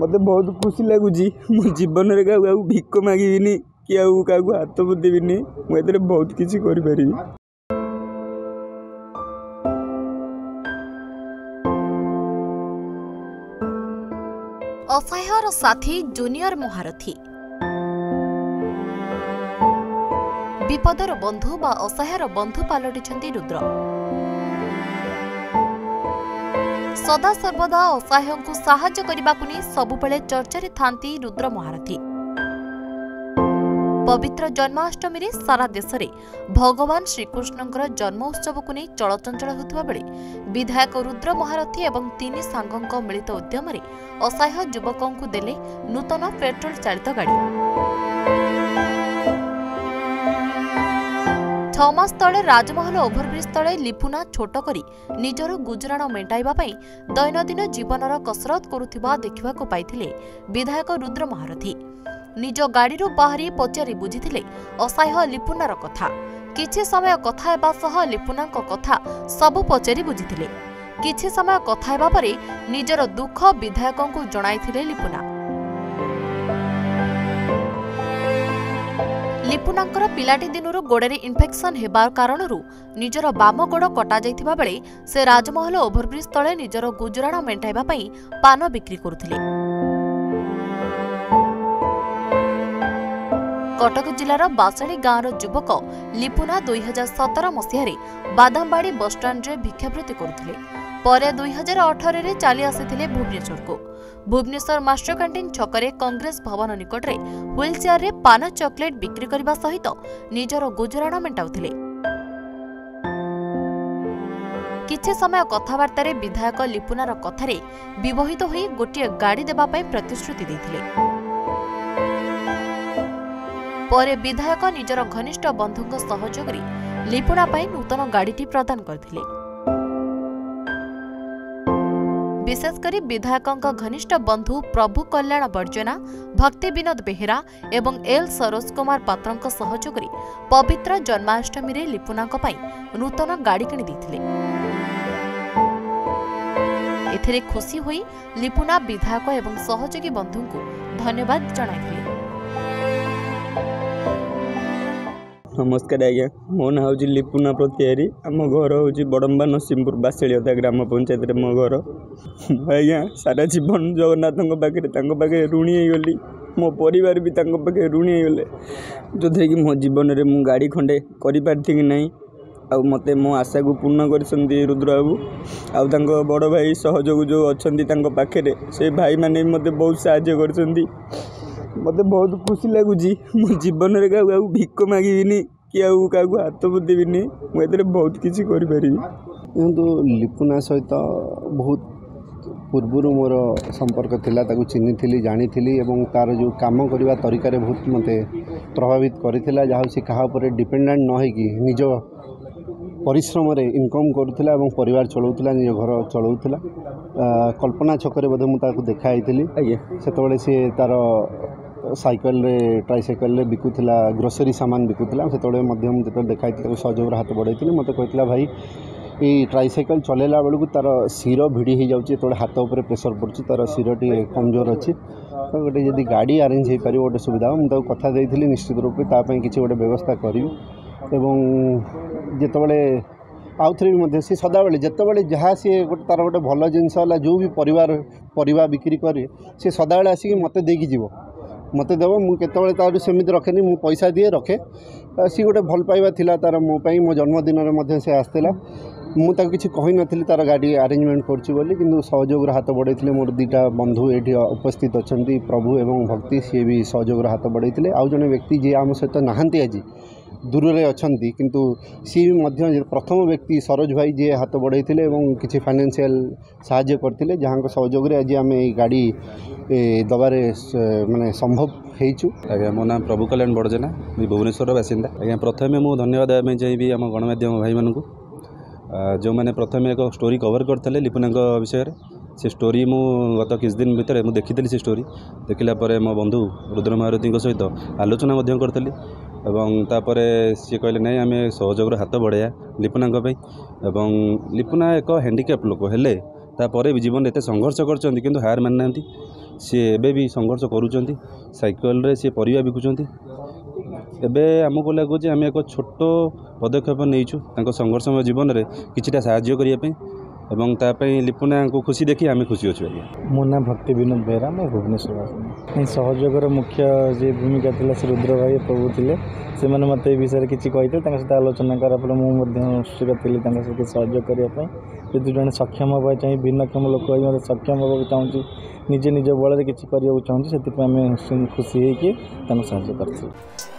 मते बहुत खुशी लगुच मो जीवन में क्या भिक मागविनी कि हाथ बुद्धीन मुझे बहुत किसी कर। अफायर साथी जूनियर महारथी विपदर बंधु बा असहायर बंधु पलटिछंती रुद्र। सदा सर्वदा असहाय को साहाय्य करबाकु नै सबुबेले चर्चारे थांती रुद्र महारथी। पवित्र जन्माष्टमी रे सारा देश में भगवान श्रीकृष्णंकर जन्म उत्सव को नहीं चलचंचल होता बेले विधायक रुद्र महारथी एवं तीन सांगक मिलित उद्यम असहाय युवकों को देले नूतन पेट्रोल चालित गाड़ी। 6 मास तले राजमहल ओभरब्रिज तले लिपुना छोट करी निजर गुजराण मेटाइबा पई दैनंदिन जीवनर कसरत करुवा देखा पाई विधायक रुद्र महारथी। निज गाड़ी बाहरी पचारि बुझी असहाय लिपुनार कथा किछि समय कथा हेबा लिपुना कथा सबू पचारि बुझी किछि समय कथा हेबा परे निजर दुख विधायक को जणाई लिपुना। लिपुनांकर पिलाटी दिनरू गोड़े इन्फेक्शन हेबार कारणरू निजर बाम गोड़ कटा जाइथिबा बेले से राजमहल ओभरब्रिज तले निजर गुजराण मेंटाइबा पई पान बिक्री करुथिले। कटक जिलार बासाणी गाँवर युवक लिपुना 2017 मसीह बादामबाड़ी बसस्टाण्डे भिक्षावृत्ति करुले पर 2018 रे चली आसी भुवनेश्वर को। भुवनेश्वर मास्टर कैंटीन छकरे कांग्रेस भवन निकटरे ह्विल चेयर रे पान चॉकलेट बिक्री करने सहित निजर गुजराण मेटाउले। किछि समय कथबार्तार विधायक लिपुनार कथार बहित हो गोटे गाड़ी देवाई प्रतिश्रुति देते पर विधायक निजर घनिष्ठ बंधुों सहयोग लिपुना नूतन गाड़ी प्रदान करथिले। विशेषकर विधायक घनिष्ठ बंधु प्रभु कल्याण बर्जना भक्ति विनोद बेहेरा एवं एल सरोज कुमार पात्र सहयोग पवित्र जन्माष्टमी रे लिपुना नूतन गाड़ी किनी खुशी हुई लिपुना विधायक एवं सहयोगी बंधु को धन्यवाद जणाइथिले। नमस्कार आज्ञा, मो ना हूँ लिपुना प्रतिहारी। आम घर हूँ बड़म्बा नरसिंहपुर बासेलियता ग्राम पंचायत मो घर। आज्ञा सारा जीवन जगन्नाथों पाखे ऋणी होगली, मो परिवार भी ऋणी होगले, जो कि मो जीवन में मु गाड़ी खंडे करी ना आ मत मो आशा को पूर्ण कर रुद्र बाबू आउ बड़ भाई सहयोग जो अच्छा पाखे से भाई मैंने मत बहुत साहय कर मते बहुत खुशी लगुच मो जीवन में क्या भिक मागविनी कि हाथ बुद्धीन मुझे बहुत किसी कर। लिपुना सहित बहुत पूर्वर मोर संपर्क थिला, ताकू चिन्ह थी जानी थी और तार जो काम करने तरीका बहुत मत प्रभावित करता जहाँ क्या डिपेंडेंट न हो निज परिश्रम इनकम करूला और परिवार चलाऊला निज घर चलाऊला। कल्पना छकरे बोधे मुझे देखाई थी से सी तार साइकल रे ट्राइसाइकल बिकुला ग्रोसरी सामान बिकुला से देखा सहयोग हाथ बढ़ाई मत कहला भाई ये ट्राइसाइकल चलैला बेलू तार शिर भिड़ी हो जाए हाथ उपर प्रेसर पड़ुच तार शिर टी कमजोर अच्छी तो गोटे जब गाड़ी आरेंज हो पार गोटे सुविधा मुझे कथा देती निश्चित रूप से किसी गोटे व्यवस्था करी जितेबाला आउ थे भी सी सदाबले जितेबाला जहाँ सी गोटे तार गोटे भल जिनस जो भी परिवा बिक्री करे सी सदाबले आसिक मत देकी जीव मत देव मुझे तार सेमती रखे मु पैसा दिए रखे सी गोटे भल पाइबा थिला तार मोपाई मो जन्मदिन में सी आसला मुझे किसी कही नी तार गाड़ी आरेंजमेंट करूँ सहयोग हाथ बढ़ाई मोर दीटा बंधु ये उपस्थित अच्छा प्रभु एवं भक्ति सी भी सहयोग हाथ बढ़ाई आउ जड़े व्यक्ति जी आम सहित नहांती आज दूर में अच्छा किंतु सी भी प्रथम व्यक्ति सरोज भाई जी हाथ बढ़ाई किसी फाइनेंशियल साहाय्य करते जहाँ सहयोग आज आम ये गाड़ी दबारे माने संभव होचु। आज्ञा मो नाम प्रभु कल्याण बड़जेना भुवनेश्वर बासिंदा। आज्ञा प्रथम मु धन्यवाद देवाई चाहिए आम गणमाध्यम भाई मानू जो मैंने प्रथम एक स्टोरी कवर करते लिपुना विषय से स्टोरी मु गत किस दिन भितर मुझे देखी सी स्टोरी देखला मो बंधु रुद्र महारथी सहित आलोचना करी एवं तापर सी कहले ना आम सहयोग हाथ बढ़ाया लिपुना एवं लिपुना एक हैंडिकैप लोक है जीवन एत संघर्ष कर हार मानि ना सी एबी संघर्ष करुँच सैकल सी पर बिकुंट एवं आमको लगुच आम एक छोट पदक्षेप नहीं संघर्षमय जीवन में किटा साज्य करने एवं तापाई लिपुना को खुशी देखी आम खुशी अच्छे। मो ना भक्ति विनोद बेहरा, मैं भुवनेश्वर। सहयोगर मुख्य जी भूमिका थी से रुद्र भाई प्रभु थे, से मैंने मत विषय किसी कहते सहित आलोचना करापुर मुझे उत्सुक थी कि सहयोग करने जो जन सक्षम हाँ चाहिए भिन्नक्षम लोक मतलब सक्षम हाँ चाहूँगी निजे निज बल किसी करने को चाहूँगी से खुशी होकर साहय कर।